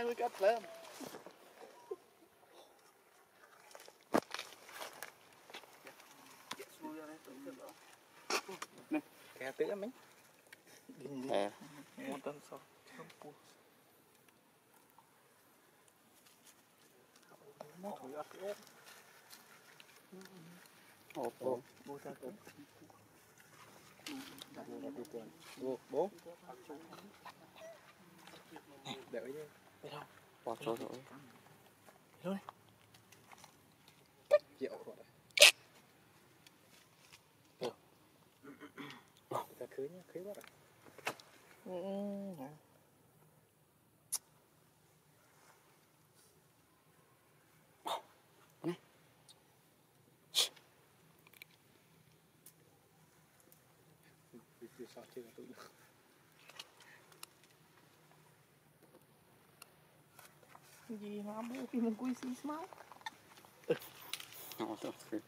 And we got plum. Nè, kẻ tựa mấy. Nè, một tấn sọ. Hộp bố. Bố ra cấm. Bố. Đợi đi. Biết không? Bỏ trốn rồi. Biết luôn. Tách rượu rồi. Người ta cưới nhá, cưới bắt ạ. Vì sao chưa là tụi nó. Gì mà bố khi mình cúi xí máu. Nó thật sự.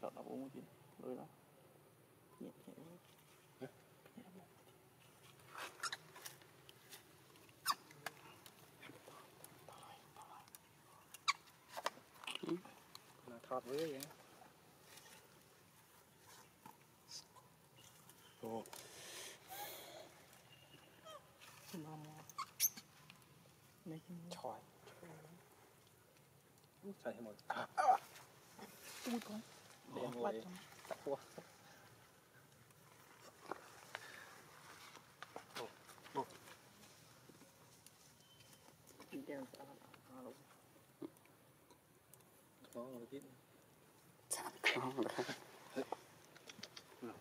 Sợ là bố gì lôi đó nhẹ nhẹ là thọt với vậy ô mấy cái chọi chọi một ui con để ngồi tắt qua. Đi đeo sao nó luôn. Có người biết. Chặt con rồi.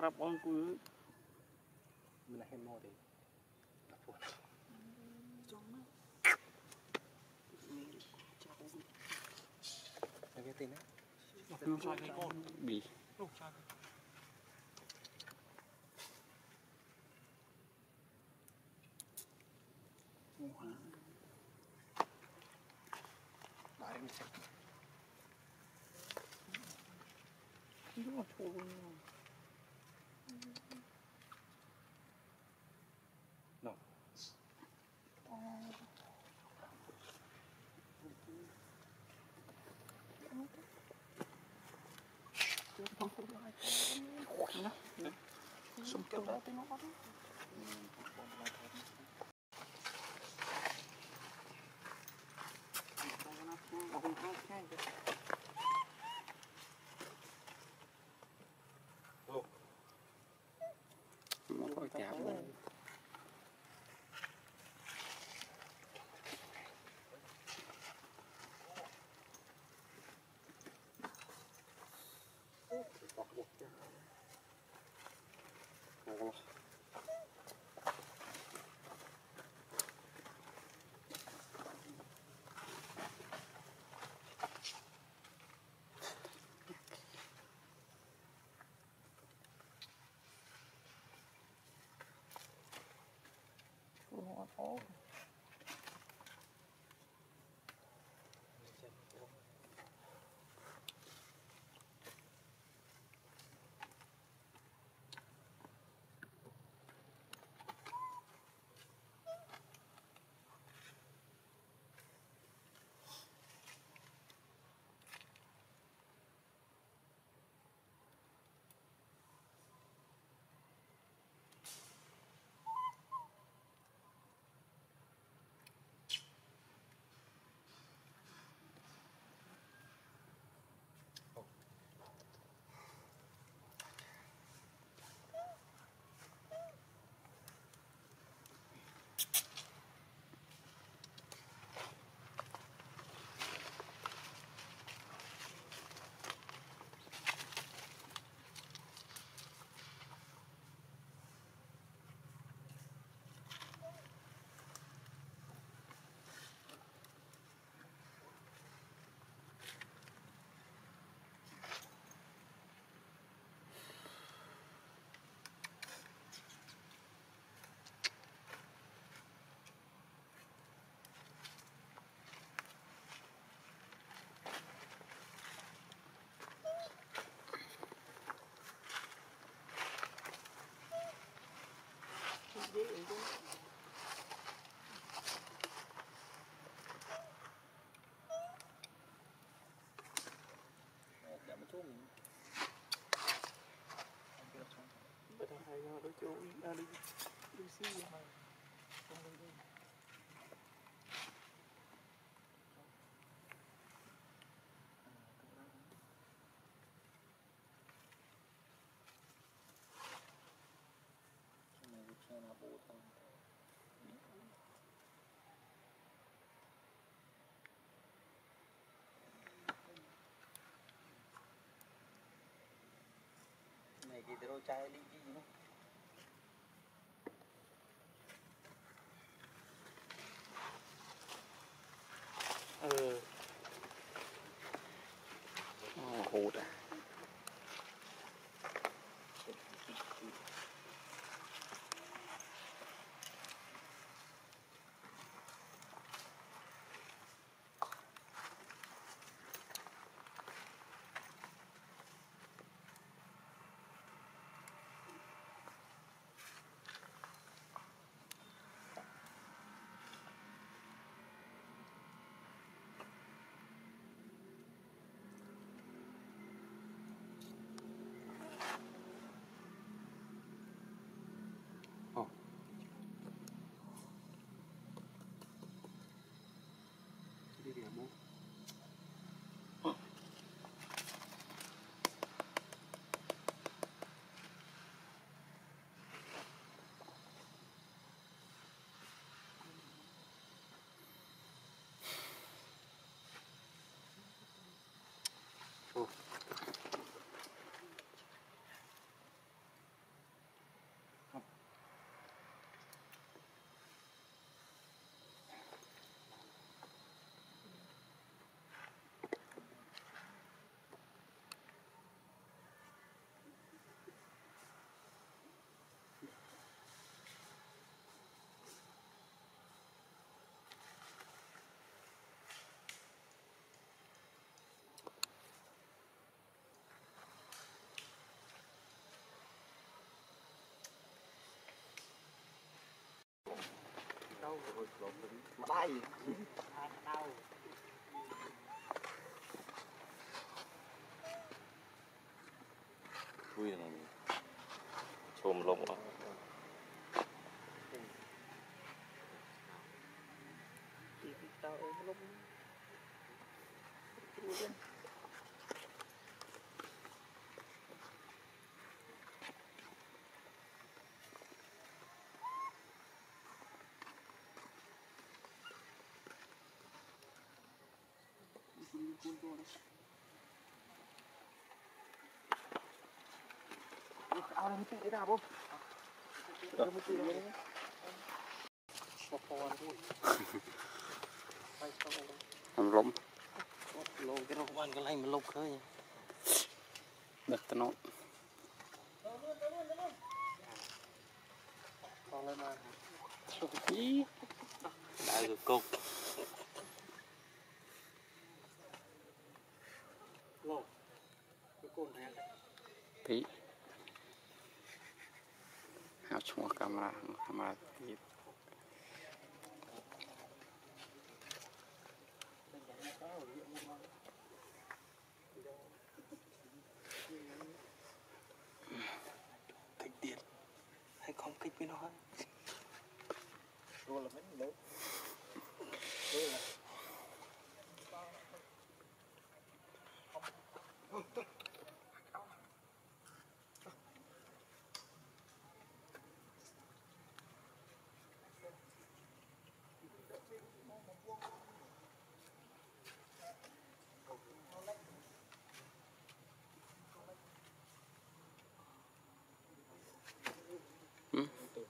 Rập con cứ mình là hên mò đi. Cái tên đấy. Bì. Lại mình xem. Đúng là thua luôn. Đâu. Sông kéo đá tới nó bắt. Nó có chả buồn. Oh. Hãy subscribe cho kênh Ghiền Mì Gõ để không bỏ lỡ Thì tôi đâu chai ly gì nữa. Hụt à. Tay đau. Ui này. Chôm lông quá. Đi tao ôm lông. Áo này tí ra bố. Đó. Ăn lắm. Lô cái nó ăn cái này mà lâu khơi. Đặt tao nó. Con lên mà. Chụp tí. Đại rồi cục. Wow. Cái con này. Tí. Hãy subscribe cho kênh Ghiền Mì Gõ để không bỏ lỡ những video hấp dẫn. Hãy subscribe cho kênh Ghiền Mì Gõ để không bỏ lỡ những video hấp. Hãy subscribe cho kênh Ghiền Mì Gõ để không bỏ lỡ những video hấp dẫn.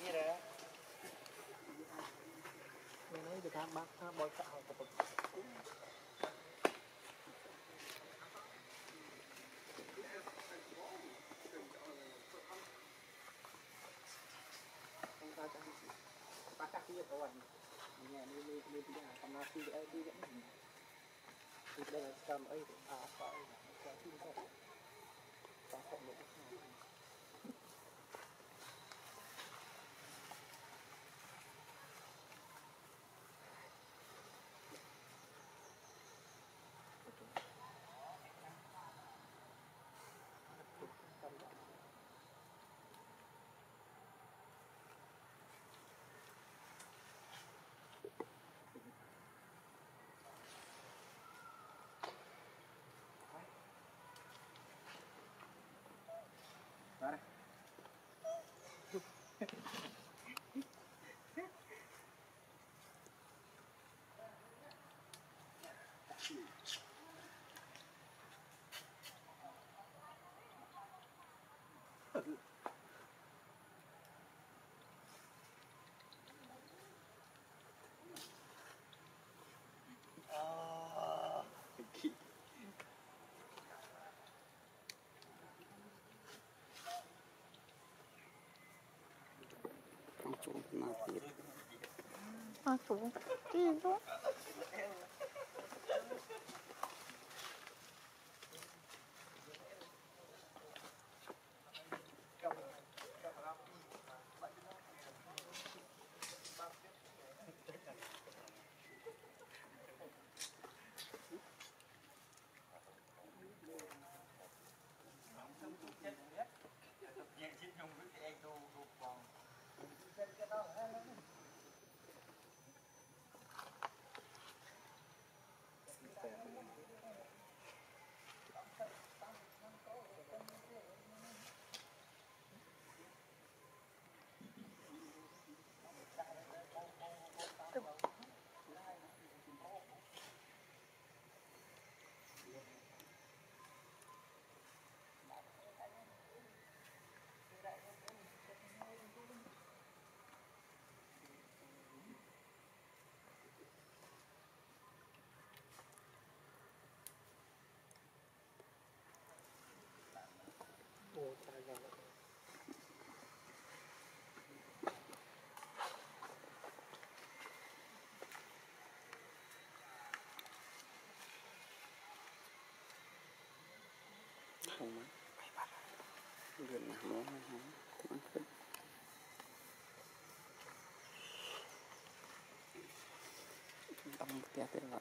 아, 저거 뛰어? Không á, gần nào món không, không ăn thích. Đông tia tới là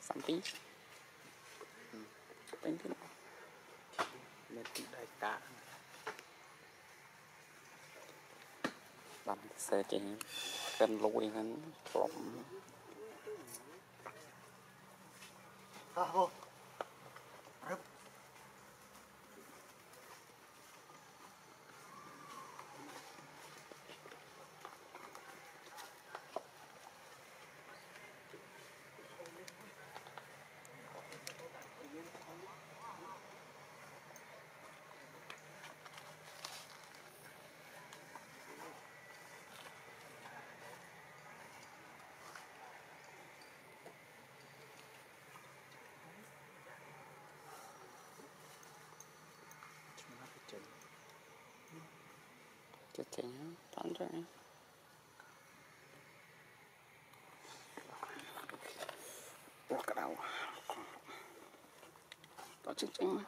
sắm tí, bánh tí lên tí đại cá, làm xe chạy gần lôi gần lỏng. À hô. Just take thunder. Walk it out. Don't you think?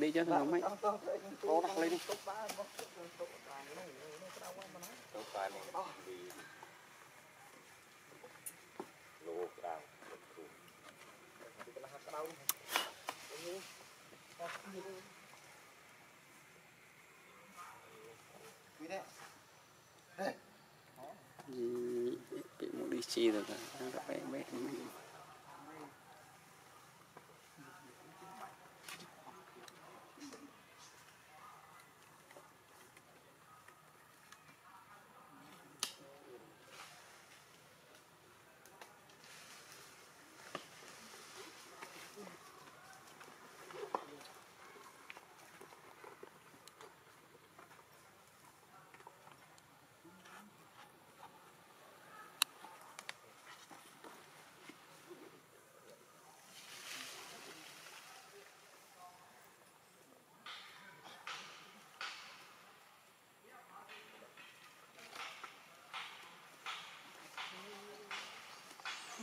đi cho thằng mấy cố đặt lên đi. Bị một đi chi rồi cả bé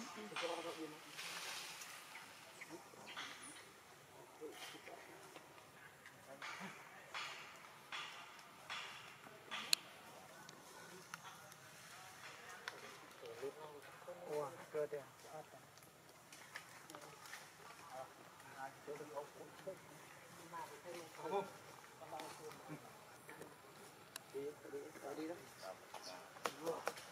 Hãy subscribe cho kênh Ghiền Mì Gõ để không bỏ lỡ những video hấp dẫn. Hãy subscribe cho kênh Ghiền Mì Gõ để không bỏ lỡ những video hấp dẫn.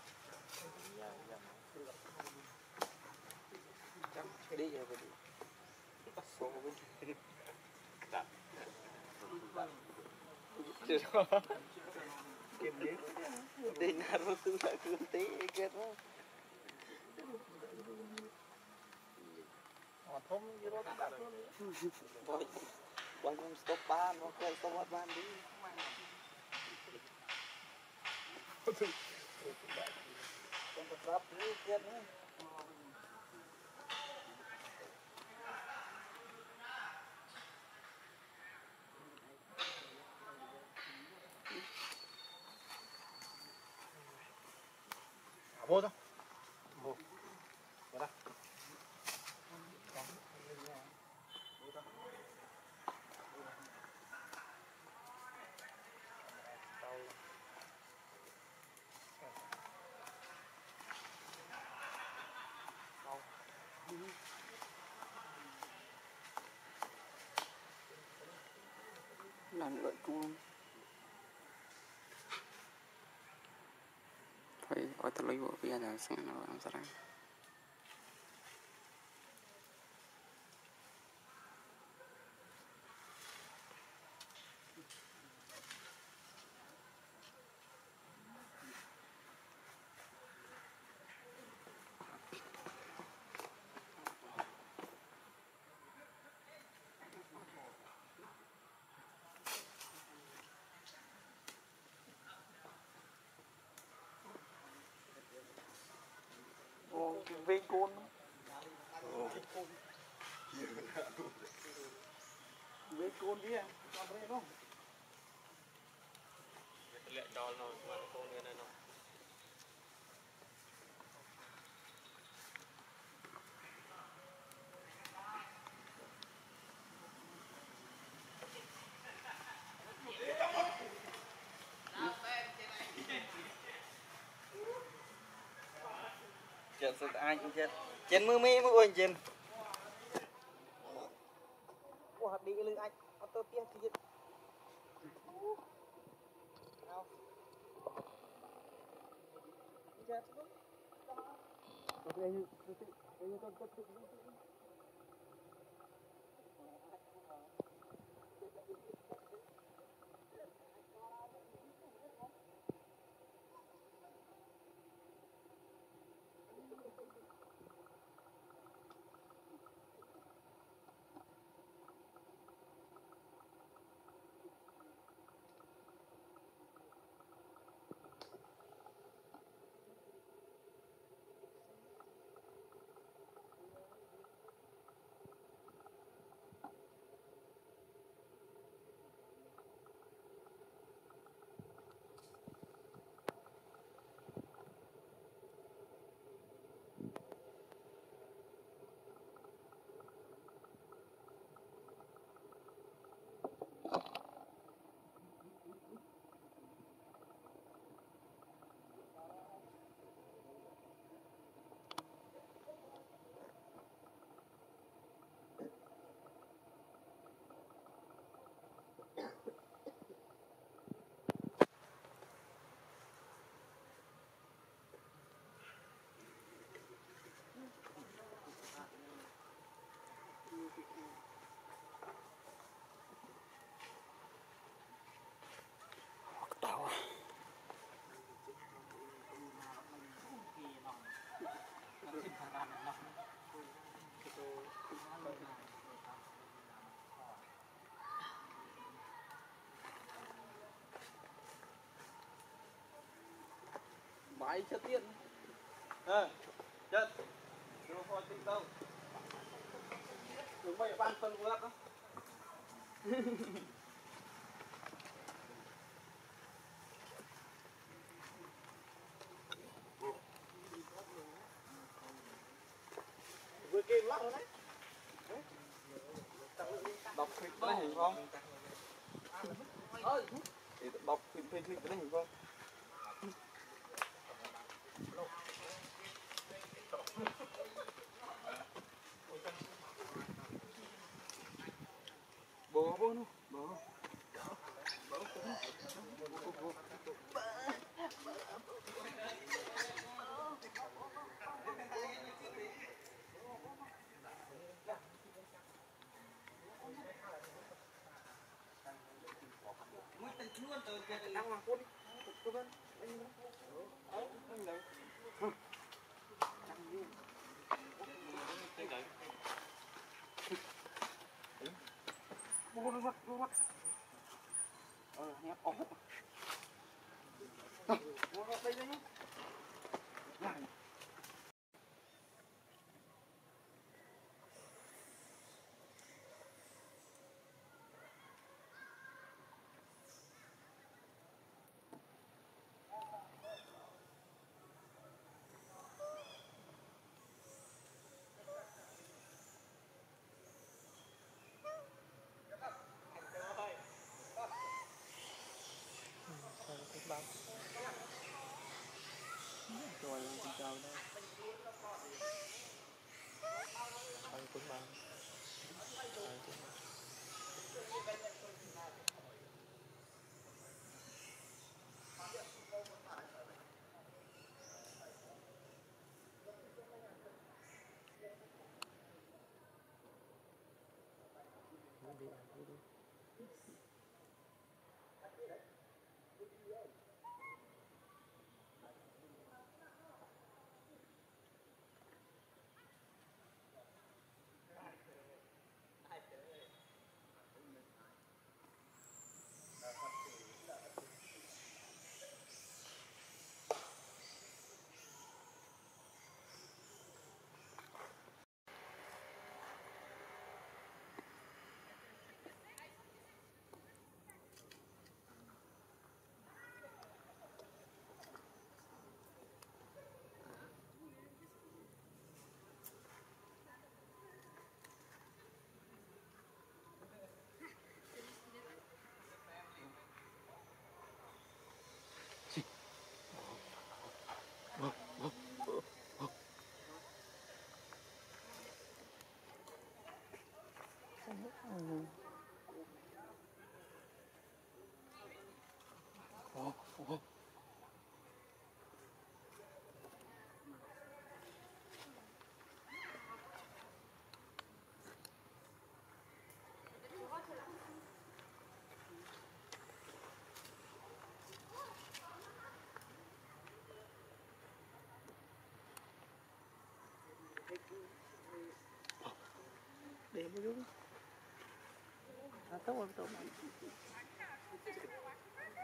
Lợi cung phải có thể lấy bộ bia là sẽ nó làm ra đây. Vem con. Vem con đi em, làm thế không? Lệ đòn rồi, mà con như này nó. Ai cũng chết trên mưa mi mưa anh trên hạt đi lưng anh tôi tiếc thì Hãy subscribe cho kênh Ghiền Mì Gõ để không bỏ lỡ bái chất tiện. Chất nó khó tính đâu. Chúng mày ban phân quốc đó. Vừa kia lắc rồi đấy. Đọc thịt có đấy hình không? Thì bọc thịt có đấy hình không? Đang làm cốt đi, cốt lên, anh đấy, bố nó bắt, nhét ốp, bố nó đây nhá, rồi con trâu đó ăn cũng bằng để mà đúng à, tốt lắm là nè mà bố luôn nó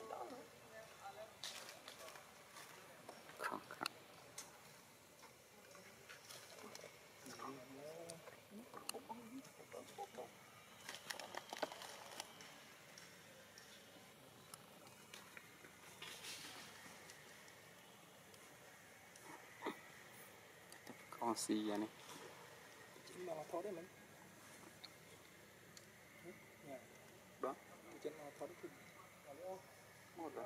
Con xì vậy nè. Chính nó thó đấy mình. Đó. Chính nó thó đấy mình. Một rồi.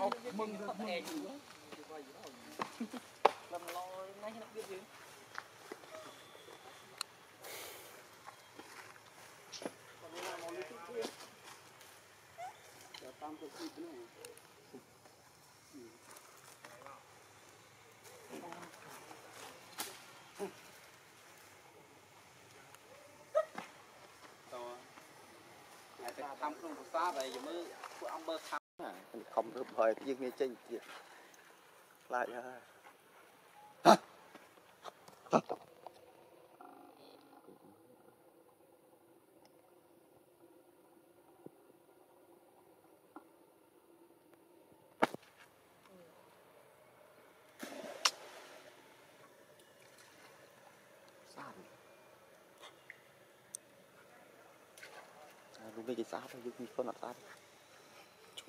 ốc mừng thật mừng. Làm lo nay nó biết gì. Còn đây là nó lấy chút kia. Để tam cực thịt nữa. Ngày ta thăm không có xa vậy mới có ông bơ thăm. Không được hỏi nhưng nghe chênh tiệt lại ha. Sao lúc này cái sao thôi nhưng con là sao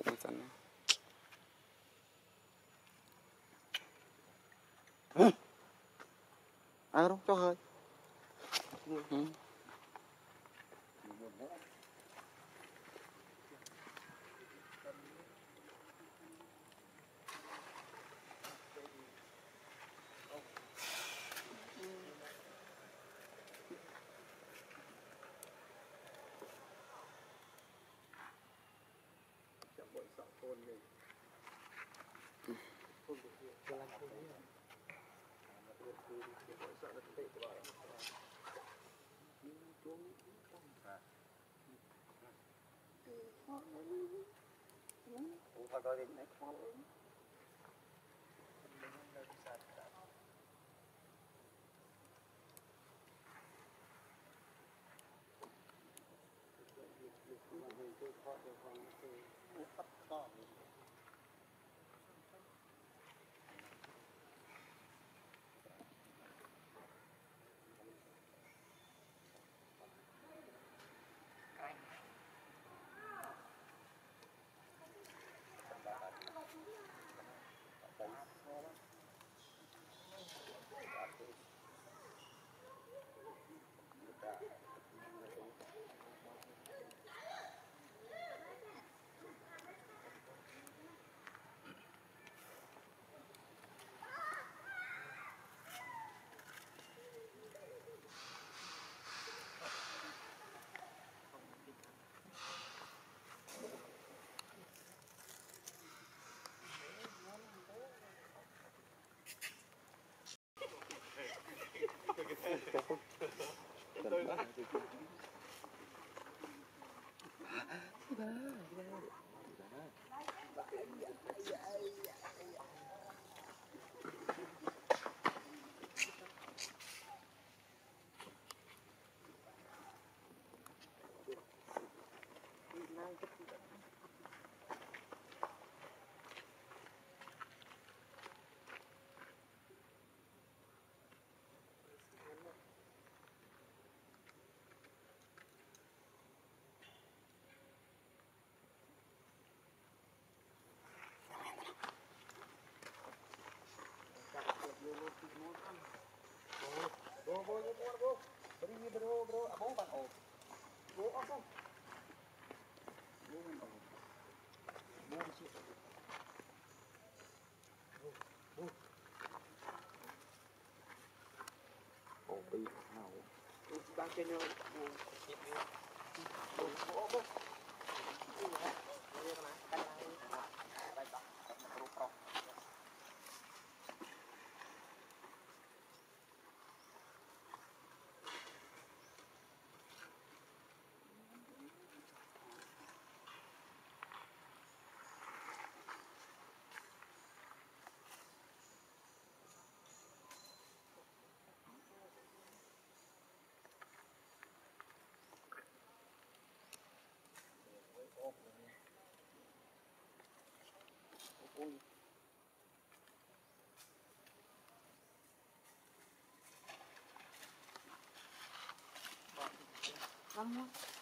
Hãy subscribe cho kênh Ghiền Mì Gõ Bro, abang ban op. Go abang. Go ban op. Go sih. Go, go. Oh, big now. It's back in your keep you. Go, go. Vamos.